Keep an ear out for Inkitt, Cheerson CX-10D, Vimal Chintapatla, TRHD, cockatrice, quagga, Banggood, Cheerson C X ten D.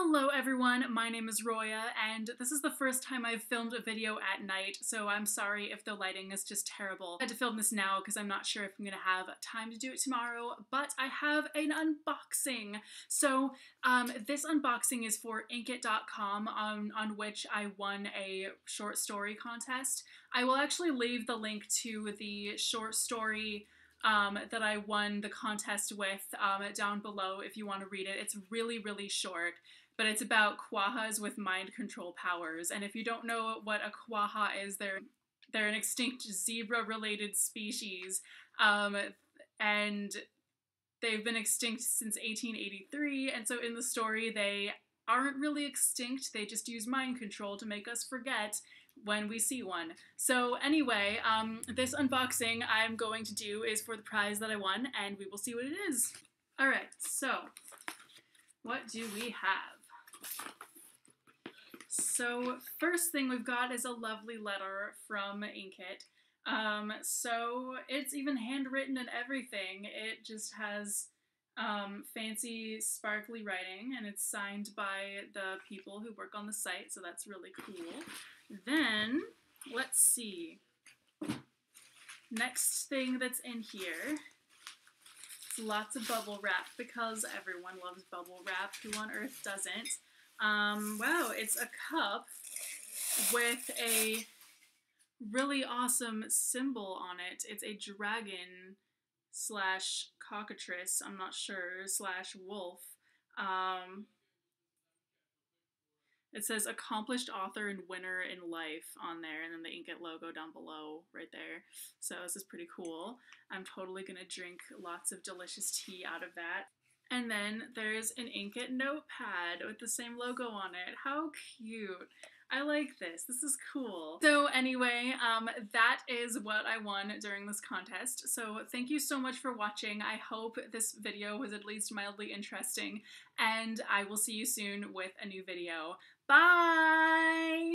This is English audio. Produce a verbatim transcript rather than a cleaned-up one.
Hello everyone, my name is Roya, and this is the first time I've filmed a video at night, so I'm sorry if the lighting is just terrible. I had to film this now because I'm not sure if I'm gonna have time to do it tomorrow, but I have an unboxing! So um, this unboxing is for Inkitt dot com, on, on which I won a short story contest. I will actually leave the link to the short story Um, that I won the contest with um, down below if you want to read it. It's really, really short, but it's about quaggas with mind control powers. And if you don't know what a quagga is, they're, they're an extinct zebra-related species, um, and they've been extinct since eighteen eighty-three, and so in the story they aren't really extinct, they just use mind control to make us forget when we see one. So anyway, um, this unboxing I'm going to do is for the prize that I won, and we will see what it is. Alright, so what do we have? So first thing we've got is a lovely letter from Inkitt. Um, so it's even handwritten and everything. It just has Um, fancy sparkly writing, and it's signed by the people who work on the site, so that's really cool. Then, let's see. Next thing that's in here, it's lots of bubble wrap, because everyone loves bubble wrap. Who on earth doesn't? Um, wow, it's a cup with a really awesome symbol on it. It's a dragon slash cockatrice, I'm not sure, slash wolf. Um, it says accomplished author and winner in life on there, and then the Inkitt logo down below right there. So this is pretty cool. I'm totally gonna drink lots of delicious tea out of that. And then there's an Inkitt notepad with the same logo on it. How cute. I like this. This is cool. So anyway, um, that is what I won during this contest. So thank you so much for watching. I hope this video was at least mildly interesting, and I will see you soon with a new video. Bye!